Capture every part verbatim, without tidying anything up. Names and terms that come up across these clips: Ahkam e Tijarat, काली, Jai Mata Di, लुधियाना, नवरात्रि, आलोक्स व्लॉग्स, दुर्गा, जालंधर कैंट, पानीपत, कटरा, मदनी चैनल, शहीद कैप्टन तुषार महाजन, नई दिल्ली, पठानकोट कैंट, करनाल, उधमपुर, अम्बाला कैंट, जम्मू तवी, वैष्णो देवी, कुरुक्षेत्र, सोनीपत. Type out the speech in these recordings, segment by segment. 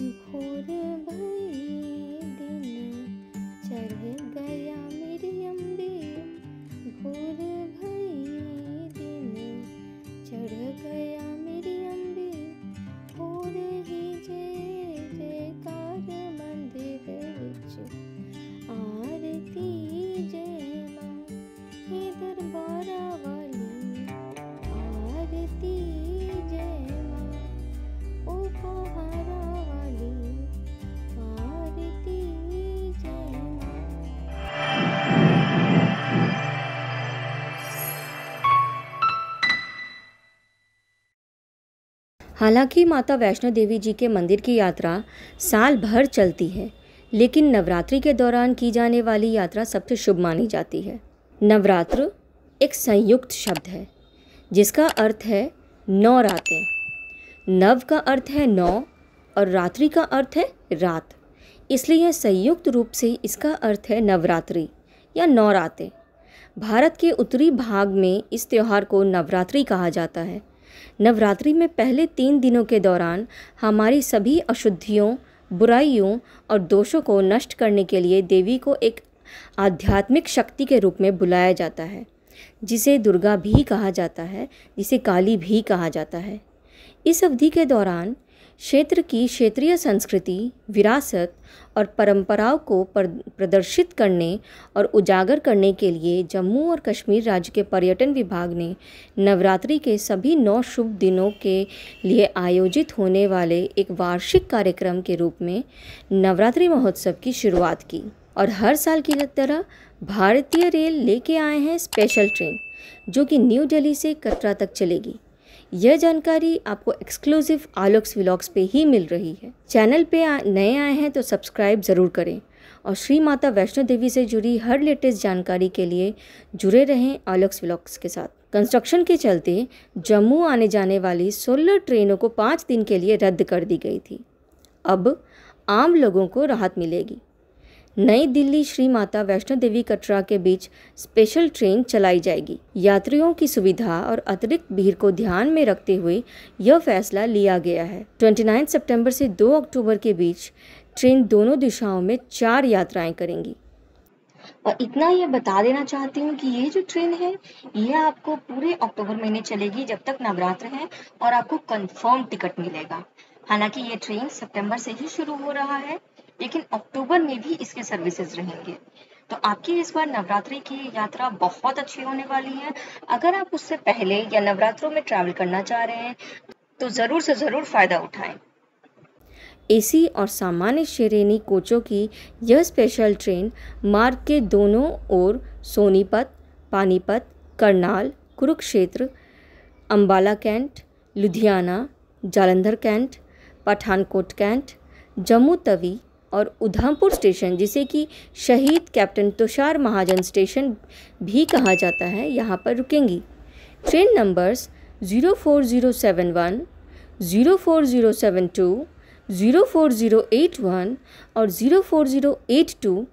घोर भये दिन चढ़ गया मेरी अम्बे, घोर भये दिन चढ़ गया मेरी अम्बे, घोर ही जय जयकार मंदिर विच आरती जय मां, हे दरबार वाली आरती जय मां, ओ पहाड़ा हालांकि माता वैष्णो देवी जी के मंदिर की यात्रा साल भर चलती है, लेकिन नवरात्रि के दौरान की जाने वाली यात्रा सबसे शुभ मानी जाती है। नवरात्र एक संयुक्त शब्द है जिसका अर्थ है नौ रातें। नव का अर्थ है नौ और रात्रि का अर्थ है रात, इसलिए संयुक्त रूप से इसका अर्थ है नवरात्रि या नौ रातें। भारत के उत्तरी भाग में इस त्यौहार को नवरात्रि कहा जाता है। नवरात्रि में पहले तीन दिनों के दौरान हमारी सभी अशुद्धियों, बुराइयों और दोषों को नष्ट करने के लिए देवी को एक आध्यात्मिक शक्ति के रूप में बुलाया जाता है, जिसे दुर्गा भी कहा जाता है, जिसे काली भी कहा जाता है। इस अवधि के दौरान क्षेत्र की क्षेत्रीय संस्कृति, विरासत और परंपराओं को प्रदर्शित करने और उजागर करने के लिए जम्मू और कश्मीर राज्य के पर्यटन विभाग ने नवरात्रि के सभी नौ शुभ दिनों के लिए आयोजित होने वाले एक वार्षिक कार्यक्रम के रूप में नवरात्रि महोत्सव की शुरुआत की। और हर साल की तरह भारतीय रेल लेके आए हैं स्पेशल ट्रेन, जो कि न्यू दिल्ली से कटरा तक चलेगी। यह जानकारी आपको एक्सक्लूसिव आलोक्स व्लॉग्स पे ही मिल रही है। चैनल पे नए आए हैं तो सब्सक्राइब ज़रूर करें और श्री माता वैष्णो देवी से जुड़ी हर लेटेस्ट जानकारी के लिए जुड़े रहें आलोक्स व्लॉग्स के साथ। कंस्ट्रक्शन के चलते जम्मू आने जाने वाली सोलह ट्रेनों को पाँच दिन के लिए रद्द कर दी गई थी। अब आम लोगों को राहत मिलेगी। नई दिल्ली श्री माता वैष्णो देवी कटरा के बीच स्पेशल ट्रेन चलाई जाएगी। यात्रियों की सुविधा और अतिरिक्त भीड़ को ध्यान में रखते हुए यह फैसला लिया गया है। उनतीस सितंबर से दो अक्टूबर के बीच ट्रेन दोनों दिशाओं में चार यात्राएं करेंगी। और इतना ये बता देना चाहती हूँ कि ये जो ट्रेन है ये आपको पूरे अक्टूबर महीने चलेगी जब तक नवरात्र है, और आपको कन्फर्म टिकट मिलेगा। हालांकि ये ट्रेन सितंबर से ही शुरू हो रहा है, लेकिन अक्टूबर में भी इसके सर्विसेज रहेंगे। तो आपकी इस बार नवरात्रि की यात्रा बहुत अच्छी होने वाली है। अगर आप उससे पहले या नवरात्रों में ट्रैवल करना चाह रहे हैं तो ज़रूर से ज़रूर फ़ायदा उठाएं। एसी और सामान्य श्रेणी कोचों की यह स्पेशल ट्रेन मार्ग के दोनों ओर सोनीपत, पानीपत, करनाल, कुरुक्षेत्र, अम्बाला कैंट, लुधियाना, जालंधर कैंट, पठानकोट कैंट, जम्मू तवी और उधमपुर स्टेशन, जिसे कि शहीद कैप्टन तुषार महाजन स्टेशन भी कहा जाता है, यहाँ पर रुकेंगी। Train numbers zero four zero seven one, zero four zero seven two, zero four zero eight one और zero four zero eight two.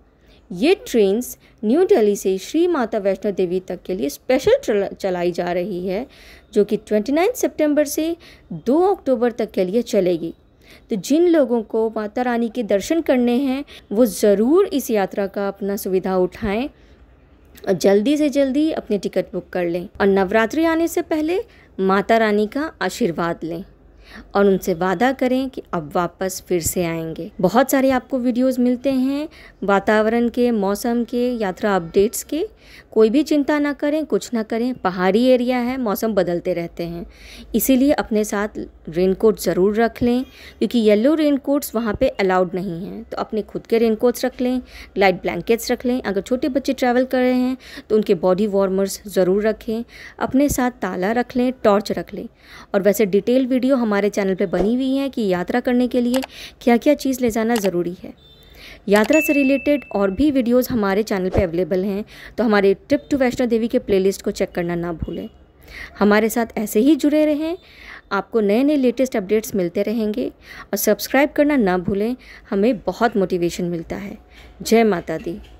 ये ट्रेन्स न्यू दिल्ली से श्री माता वैष्णो देवी तक के लिए स्पेशल चलाई जा रही है, जो कि उनतीस सितंबर से दो अक्टूबर तक के लिए चलेगी। तो जिन लोगों को माता रानी के दर्शन करने हैं वो ज़रूर इस यात्रा का अपना सुविधा उठाएं और जल्दी से जल्दी अपने टिकट बुक कर लें और नवरात्रि आने से पहले माता रानी का आशीर्वाद लें और उनसे वादा करें कि अब वापस फिर से आएंगे। बहुत सारे आपको वीडियोस मिलते हैं वातावरण के, मौसम के, यात्रा अपडेट्स के। कोई भी चिंता ना करें, कुछ ना करें। पहाड़ी एरिया है, मौसम बदलते रहते हैं, इसीलिए अपने साथ रेनकोट ज़रूर रख लें, क्योंकि येलो रेनकोट्स वहाँ पे अलाउड नहीं हैं। तो अपने खुद के रेनकोट्स रख लें, लाइट ब्लैंकेट्स रख लें। अगर छोटे बच्चे ट्रैवल कर रहे हैं तो उनके बॉडी वार्मर्स ज़रूर रखें। अपने साथ ताला रख लें, टॉर्च रख लें। और वैसे डिटेल वीडियो हमारे चैनल पे बनी हुई है कि यात्रा करने के लिए क्या क्या चीज़ ले जाना ज़रूरी है। यात्रा से रिलेटेड और भी वीडियोस हमारे चैनल पे अवेलेबल हैं, तो हमारे ट्रिप टू वैष्णो देवी के प्लेलिस्ट को चेक करना ना भूलें। हमारे साथ ऐसे ही जुड़े रहें, आपको नए नए लेटेस्ट अपडेट्स मिलते रहेंगे और सब्सक्राइब करना ना भूलें, हमें बहुत मोटिवेशन मिलता है। जय माता दी।